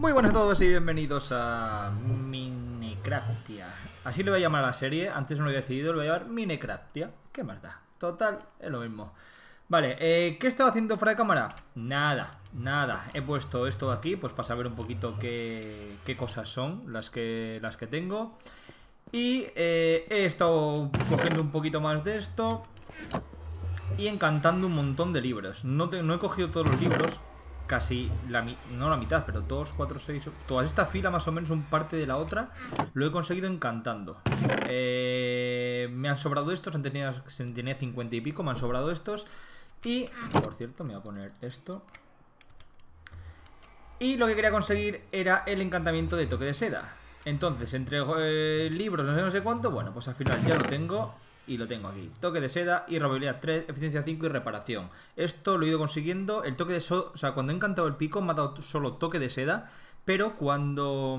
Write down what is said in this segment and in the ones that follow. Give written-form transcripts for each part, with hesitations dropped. Muy buenas a todos y bienvenidos a Minecraftia. Así le voy a llamar a la serie, antes no lo había decidido, lo voy a llamar Minecraftia. ¿Qué más da? Total, es lo mismo. Vale, ¿qué he estado haciendo fuera de cámara? Nada. He puesto esto aquí, pues para saber un poquito qué cosas son las que tengo. Y he estado cogiendo un poquito más de esto y encantando un montón de libros. No he cogido todos los libros, casi no la mitad, pero 2, 4, 6, toda esta fila más o menos, un parte de la otra, lo he conseguido encantando. Me han sobrado estos, tenía 50 y pico, me han sobrado estos. Y, por cierto, me voy a poner esto. Y lo que quería conseguir era el encantamiento de toque de seda. Entonces, entre libros, no sé cuánto, bueno, pues al final ya lo tengo. Y lo tengo aquí, toque de seda, irrobabilidad 3, eficiencia 5 y reparación. Esto lo he ido consiguiendo, el toque de seda, o sea, cuando he encantado el pico me ha dado solo toque de seda. Pero cuando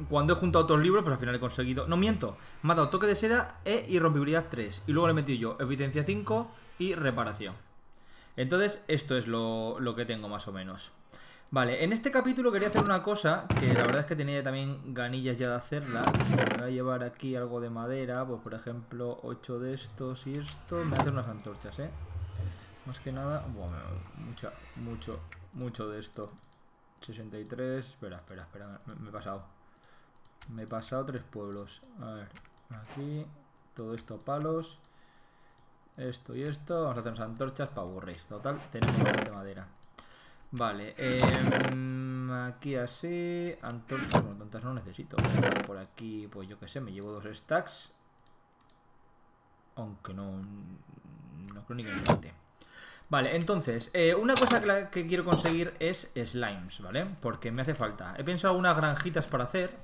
he juntado otros libros, pues al final he conseguido, no miento, me ha dado toque de seda e irrompibilidad 3. Y luego le he metido yo eficiencia 5 y reparación. Entonces esto es lo que tengo más o menos. Vale, en este capítulo quería hacer una cosa que la verdad es que tenía también ganillas ya de hacerla. Me voy a llevar aquí algo de madera, pues por ejemplo 8 de estos y esto. Me voy a hacer unas antorchas, más que nada, bueno, mucho de esto. 63, espera, me he pasado. Me he pasado 3 pueblos. A ver, aquí, todo esto palos. Esto y esto, vamos a hacer unas antorchas para aburrir. Total, tenemos de madera. Vale, aquí así, antorchas, bueno, tantas no necesito. Por aquí, pues yo que sé, me llevo 2 stacks. Aunque no creo ni que me falte. Vale, entonces, una cosa que quiero conseguir es slimes, ¿vale? Porque me hace falta. He pensado unas granjitas para hacer.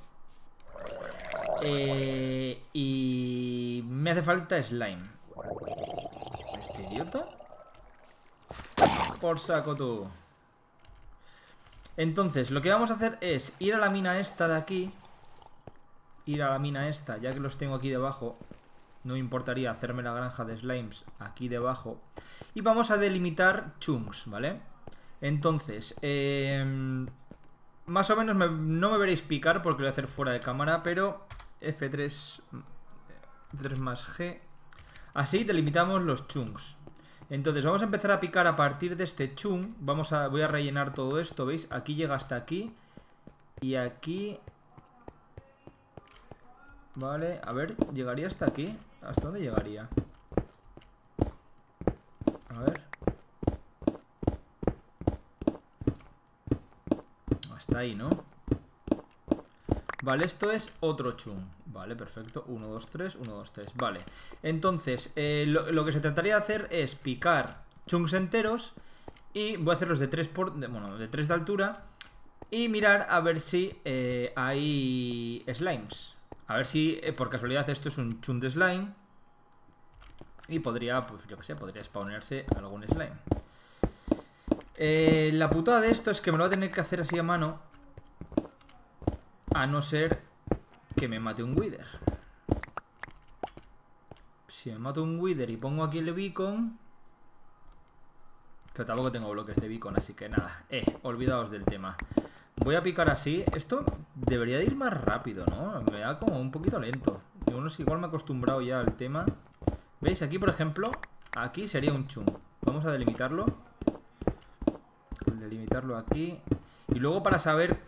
Y me hace falta slime. ¿Este idiota? Por saco tú. Entonces, lo que vamos a hacer es ir a la mina esta de aquí. Ir a la mina esta, ya que los tengo aquí debajo. No me importaría hacerme la granja de slimes aquí debajo. Y vamos a delimitar chunks, ¿vale? Entonces, más o menos no me veréis picar porque lo voy a hacer fuera de cámara. Pero F3 más G. Así delimitamos los chunks. Entonces vamos a empezar a picar a partir de este chunk. Voy a rellenar todo esto, ¿veis? Aquí llega hasta aquí. Y aquí... Vale, a ver, ¿llegaría hasta aquí? ¿Hasta dónde llegaría? A ver. Hasta ahí, ¿no? Vale, esto es otro chunk. Vale, perfecto. 1, 2, 3, 1, 2, 3. Vale. Entonces, lo que se trataría de hacer es picar chunks enteros. Y voy a hacerlos de 3 de altura. Y mirar a ver si hay slimes. A ver si, por casualidad, esto es un chunk de slime. Y podría, pues yo que sé, podría spawnearse algún slime. La putada de esto es que me lo voy a tener que hacer así a mano. A no ser que me mate un wither. Si me mato un wither y pongo aquí el beacon. Pero tampoco tengo bloques de beacon, así que nada. Olvidaos del tema. Voy a picar así. Esto debería de ir más rápido, ¿no? Me da como un poquito lento. Yo no sé, igual me he acostumbrado ya al tema. ¿Veis? Aquí, por ejemplo, aquí sería un chunk. Vamos a delimitarlo. Delimitarlo aquí. Y luego para saber,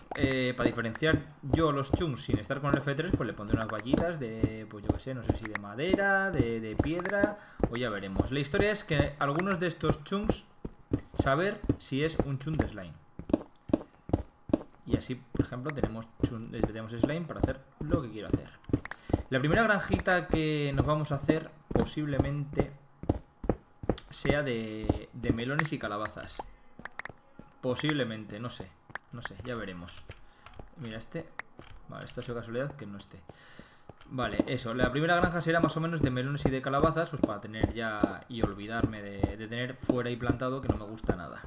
para diferenciar yo los chunks sin estar con el F3, pues le pondré unas vallitas de, pues yo que sé, no sé si de madera, de piedra, o ya veremos. La historia es que algunos de estos chunks, saber si es un chunk de slime. Y así, por ejemplo, tenemos slime para hacer lo que quiero hacer. La primera granjita que nos vamos a hacer posiblemente sea de melones y calabazas. Posiblemente, no sé. No sé, ya veremos. Mira este. Vale, esta es la casualidad que no esté. Vale, eso. La primera granja será más o menos de melones y de calabazas, pues para tener ya y olvidarme de tener fuera y plantado, que no me gusta nada.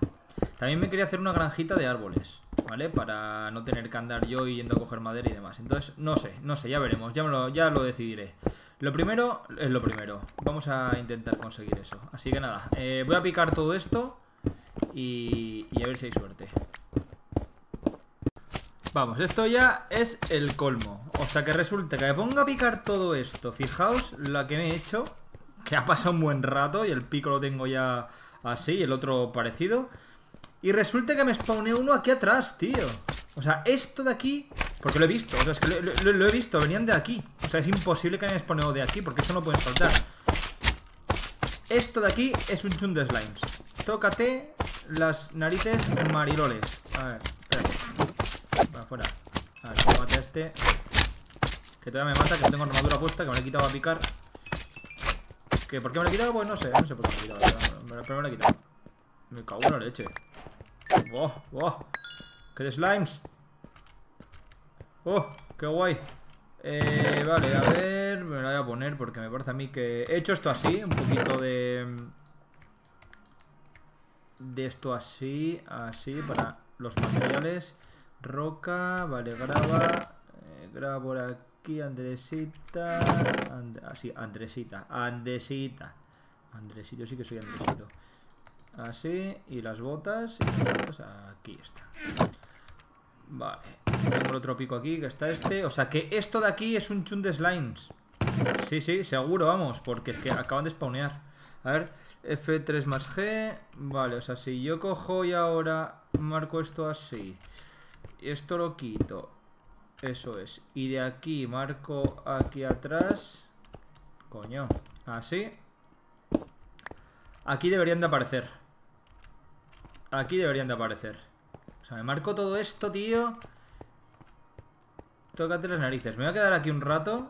También me quería hacer una granjita de árboles, ¿vale? Para no tener que andar yo yendo a coger madera y demás. Entonces, no sé, ya veremos. Ya lo decidiré. Lo primero es lo primero. Vamos a intentar conseguir eso. Así que nada, voy a picar todo esto y a ver si hay suerte. Vamos, esto ya es el colmo. O sea que resulta que me pongo a picar todo esto. Fijaos la que me he hecho, que ha pasado un buen rato y el pico lo tengo ya así y el otro parecido. Y resulta que me spawné uno aquí atrás, tío. O sea, esto de aquí, porque lo he visto, o sea, es que lo he visto, venían de aquí. O sea, es imposible que hayan spawnado de aquí, porque esto no pueden soltar. Esto de aquí es un chun de slimes. Tócate las narices mariloles. A ver, espera. Va afuera. A ver, tómate a este. Que todavía me mata, que no tengo armadura puesta, que me la he quitado a picar. ¿Que por qué me la he quitado? Pues no sé por qué me la he quitado. Pero me la he quitado. Me cago en la leche. ¡Wow! ¡Wow! ¡Qué de slimes! ¡Oh! ¡Qué guay! Vale, a ver, me la voy a poner porque me parece a mí que... He hecho esto así, un poquito de esto así, para los materiales. Roca, vale, grava, grava por aquí, Andresita, así, Andresito, sí que soy Andresito. Así, y las botas, aquí está. Vale, tengo otro pico aquí, que está este. O sea que esto de aquí es un chun de slimes. Sí, sí, seguro, vamos. Porque es que acaban de spawnear. A ver, F3 más G. Vale, o sea, si yo cojo y ahora marco esto así, esto lo quito. Eso es, y de aquí marco aquí atrás. Coño, así. Aquí deberían de aparecer. Aquí deberían de aparecer. O sea, me marco todo esto, tío. Tócate las narices. Me voy a quedar aquí un rato.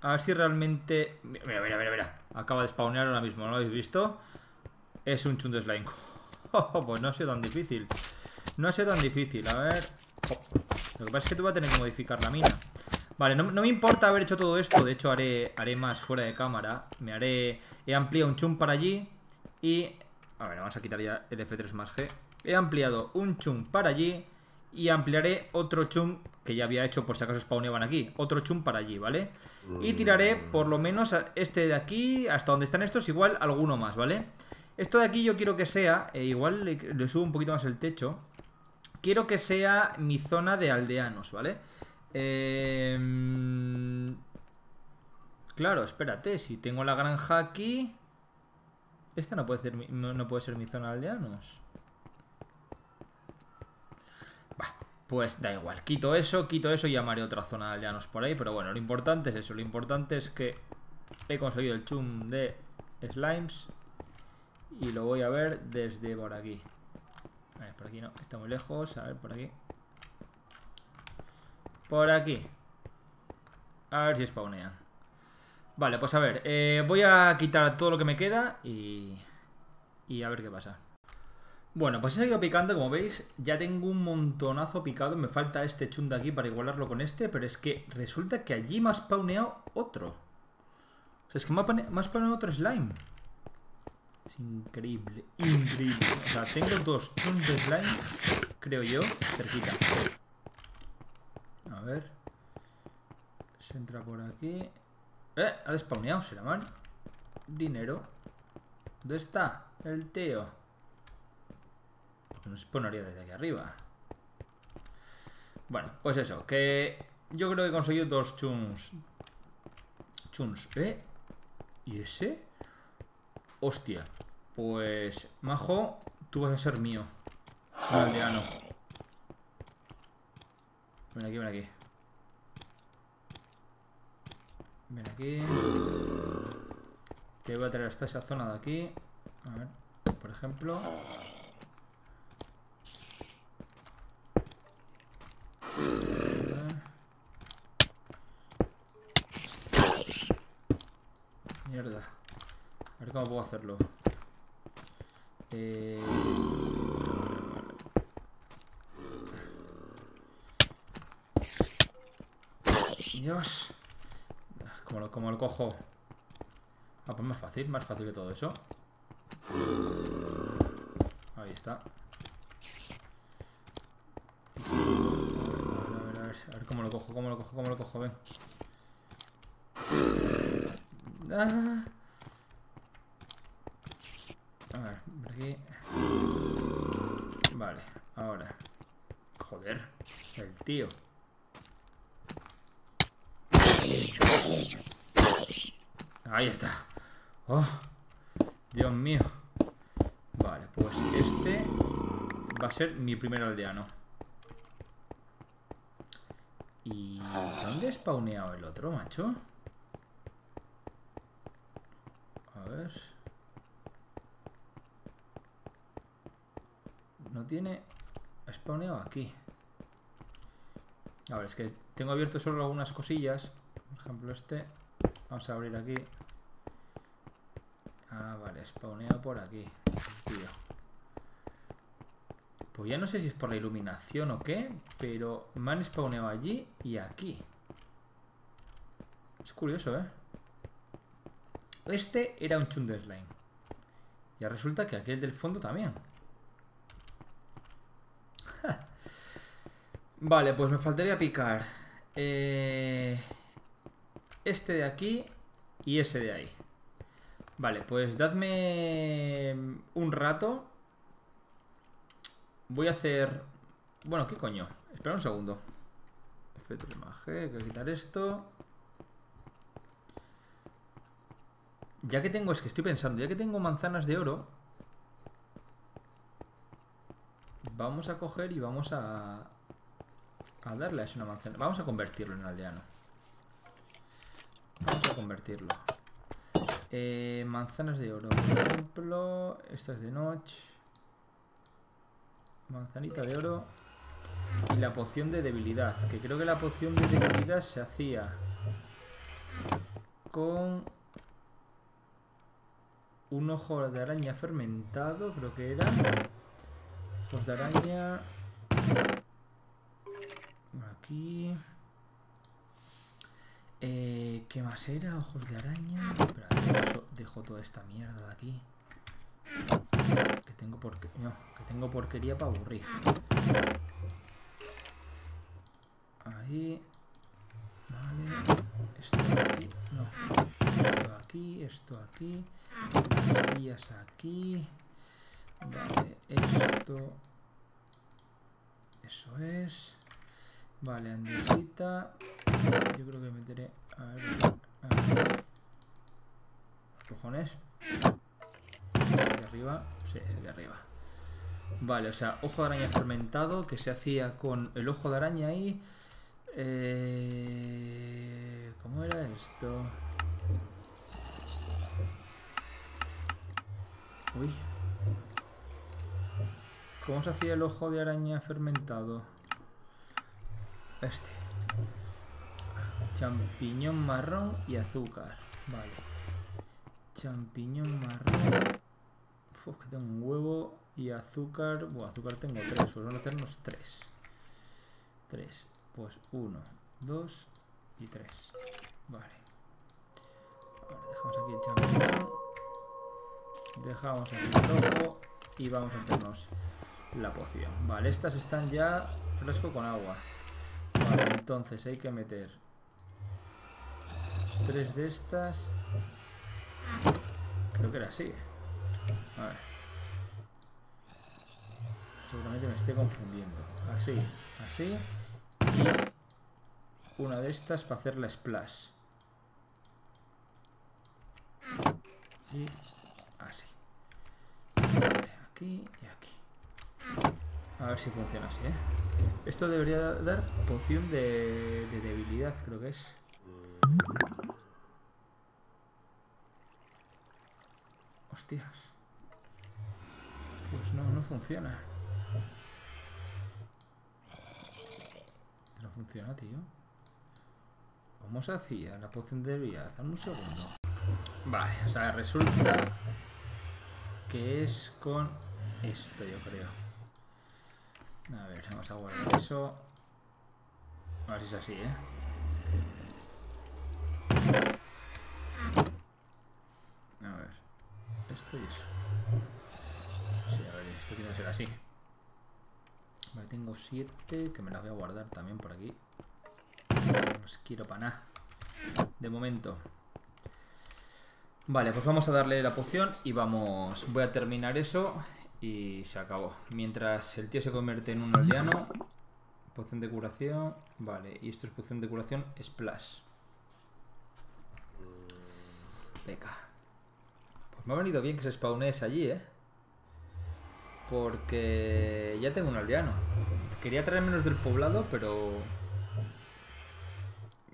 A ver si realmente... Mira. Acaba de spawnear ahora mismo, ¿no lo habéis visto? Es un chun de slime. Pues no ha sido tan difícil. A ver... Lo que pasa es que tú vas a tener que modificar la mina. Vale, no me importa haber hecho todo esto. De hecho, haré más fuera de cámara. He ampliado un chun para allí. Y... A ver, vamos a quitar ya el F3 más G. He ampliado un chum para allí y ampliaré otro chum que ya había hecho por si acaso spawneaban aquí. Otro chum para allí, ¿vale? Y tiraré por lo menos a este de aquí, hasta donde están estos, igual alguno más, ¿vale? Esto de aquí yo quiero que sea, igual le subo un poquito más el techo, quiero que sea mi zona de aldeanos, ¿vale? Claro, espérate, si tengo la granja aquí... Esta no puede ser mi zona de aldeanos. Pues da igual, quito eso y llamaré otra zona de aldeanos por ahí. Pero bueno, lo importante es eso, lo importante es que he conseguido el chum de slimes. Y lo voy a ver desde por aquí. A ver, por aquí no, está muy lejos, a ver, por aquí. Por aquí. A ver si spawnean. Vale, pues a ver, voy a quitar todo lo que me queda y a ver qué pasa. Bueno, pues he seguido picando, como veis, ya tengo un montonazo picado, me falta este chun de aquí para igualarlo con este, pero es que resulta que allí me ha spawneado otro. O sea, es que me ha spawneado otro slime. Es increíble, increíble. O sea, tengo dos chuns de slime, creo yo, cerquita. A ver. Se entra por aquí. Ha despawneado, será mal. Dinero. ¿Dónde está el tío? No se ponería desde aquí arriba. Bueno, pues eso, que yo creo que he conseguido dos chuns. ¿Y ese? Hostia. Pues, majo, tú vas a ser mío. Aldeano. Ven aquí, ven aquí. Ven aquí. Te voy a traer hasta esa zona de aquí. A ver, por ejemplo... Mierda. A ver cómo puedo hacerlo. Dios. Como lo cojo. Ah, pues más fácil que todo eso. Ahí está. A ver cómo lo cojo, ven. A ver, por aquí. Vale, ahora. Joder, el tío. Ahí está. Oh, Dios mío. Vale, pues este va a ser mi primer aldeano. ¿Y dónde he spawneado el otro, macho? A ver. No tiene... Ha spawneado aquí. A ver, es que tengo abierto solo algunas cosillas. Por ejemplo, este. Vamos a abrir aquí. Ah, vale, spawneo por aquí, tío. Pues ya no sé si es por la iluminación o qué, pero me han spawneado allí y aquí. Es curioso, ¿eh? Este era un Chunder Slime. Ya resulta que aquel del fondo también. Vale, pues me faltaría picar este de aquí y ese de ahí. Vale, pues dadme un rato. Voy a hacer... Bueno, ¿qué coño? Espera un segundo. F3 más G, hay que quitar esto. Ya que tengo... Es que estoy pensando, ya que tengo manzanas de oro, vamos a coger y vamos a darle a eso una manzana. Vamos a convertirlo en aldeano. Vamos a convertirlo. Manzanas de oro, por ejemplo. Esta es de noche. Manzanita de oro. Y la poción de debilidad. Que creo que la poción de debilidad se hacía con un ojo de araña fermentado. Creo que era. Ojos de araña. Aquí. ¿Qué más era? Ojos de araña. Espera, dejo toda esta mierda de aquí. Que tengo porquería. No, que tengo porquería para aburrir. Ahí. Vale. Esto aquí. No. Esto aquí. Esto aquí. Las guías aquí. Vale. Esto. Eso es. Vale, andesita. Yo creo que meteré... A ver... ¿Cojones? De arriba. Sí, de arriba. Vale, o sea, ojo de araña fermentado, que se hacía con el ojo de araña ahí. ¿Cómo era esto? Uy. ¿Cómo se hacía el ojo de araña fermentado? Este champiñón marrón y azúcar. Vale. Champiñón marrón. Uf, que tengo un huevo. Y azúcar. Bueno, azúcar tengo 3. Pues vamos a hacernos 3. 3. Pues 1, 2 y 3. Vale. Ahora dejamos aquí el champiñón. Dejamos aquí el ojo. Y vamos a hacernos la poción. Vale, estas están ya fresco con agua. Vale, entonces hay que meter 3 de estas. Creo que era así. A ver. Seguramente me esté confundiendo. Así, así. Y una de estas para hacer la splash. Y así. Aquí y aquí. A ver si funciona así, ¿eh? Esto debería dar poción de debilidad, creo que es. Hostias. Pues no, no funciona. No funciona, tío. ¿Cómo se hacía la poción de debilidad? Dame un segundo. Vale, o sea, resulta que es con esto, yo creo. A ver, vamos a guardar eso. A ver si es así, ¿eh? A ver. Esto y eso. Sí, a ver, esto tiene que ser así. Vale, tengo 7 que me las voy a guardar también por aquí. No los quiero para nada. De momento. Vale, pues vamos a darle la poción y vamos... Voy a terminar eso... Y se acabó. Mientras el tío se convierte en un aldeano, poción de curación. Vale, y esto es poción de curación splash. Peca. Pues me ha venido bien que se spawnees allí, ¿eh? Porque ya tengo un aldeano. Quería traer menos del poblado, pero...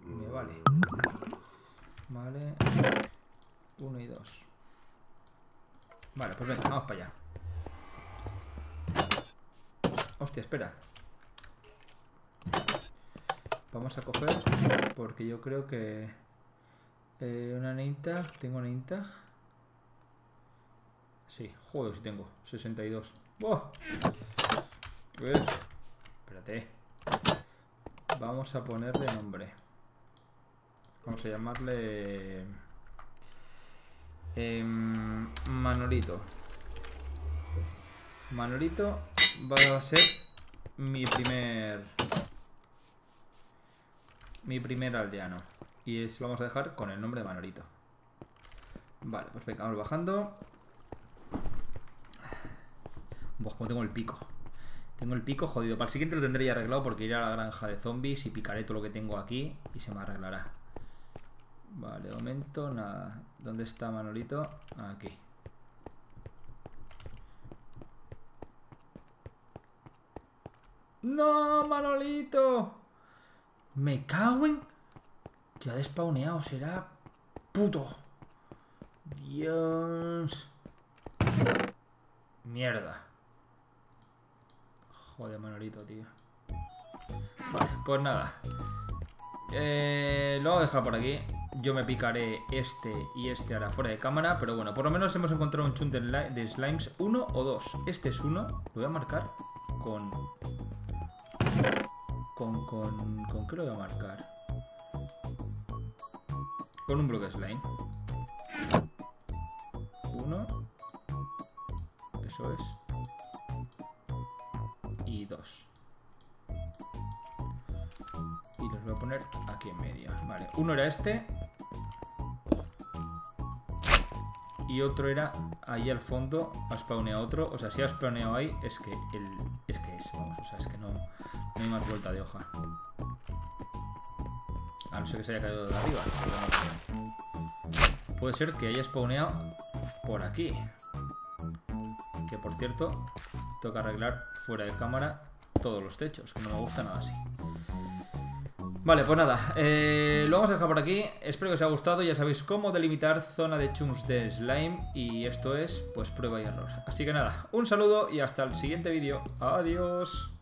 me vale. Vale. 1 y 2. Vale, pues venga, vamos para allá. Hostia, espera. Vamos a coger, porque yo creo que... una name tag. ¿Tengo name tag? Sí, joder, si tengo 62. ¡Wow! Espérate. Vamos a ponerle nombre. Vamos a llamarle... Manolito. Manolito va a ser mi primer aldeano. Y es, vamos a dejar con el nombre de Manolito. Vale, pues venga, vamos bajando. Buah, como tengo el pico. Tengo el pico jodido. Para el siguiente lo tendré ya arreglado porque iré a la granja de zombies y picaré todo lo que tengo aquí y se me arreglará. Vale, de momento, nada. ¿Dónde está Manolito? Aquí. ¡No, Manolito! ¡Me cago en! Ya ha despawneado, será... ¡puto! ¡Dios! ¡Mierda! Joder, Manolito, tío. Vale, pues nada. Lo voy a dejar por aquí. Yo me picaré este y este ahora fuera de cámara, pero bueno, por lo menos hemos encontrado un chunk de slimes, 1 o 2. Este es 1, lo voy a marcar ¿Con qué lo voy a marcar? Con un bloque de slime. 1. Eso es. Y 2. Y los voy a poner aquí en medio. Vale, 1 era este. Y otro era ahí al fondo, ha spawneado otro. O sea, si ha spawneado ahí, es que es, vamos, o sea, es que no hay más vuelta de hoja. A no ser que se haya caído de arriba. Puede ser que haya spawneado por aquí. Que por cierto, toca arreglar fuera de cámara todos los techos, que no me gusta nada así. Vale, pues nada, lo vamos a dejar por aquí. Espero que os haya gustado, ya sabéis cómo delimitar zona de chunks de slime. Y esto es, pues, prueba y error. Así que nada, un saludo y hasta el siguiente vídeo. Adiós.